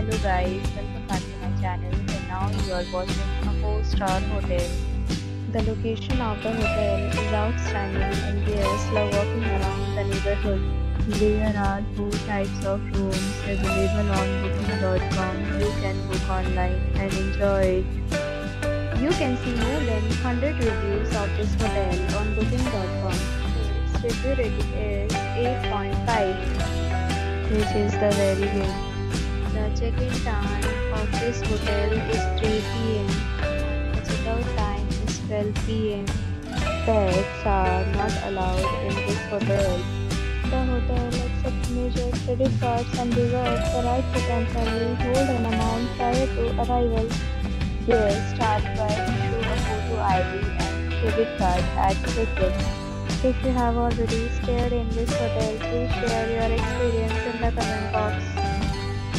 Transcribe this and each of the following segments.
Hello guys, welcome back to my channel, and now you are watching a 4-star hotel. The location of the hotel is outstanding and guests love walking around the neighborhood. There are 4 types of rooms available on booking.com. You can book online and enjoy it. You can see more than 100 reviews of this hotel on booking.com. Its review rating is 8.5, which is the very good. The check-in time of this hotel is 3 p.m. The check-out time is 12 p.m. Pets are not allowed in this hotel. The hotel accepts major credit cards and reserves the right to temporarily hold an amount prior to arrival. Guests are required to show a photo ID and credit card at check-in. If you have already stayed in this hotel, please share your experience in the comment box.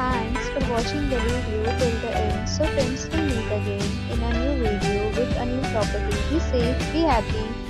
Thanks for watching the video till the end. So friends, we'll meet again in a new video with a new property. Be safe, be happy.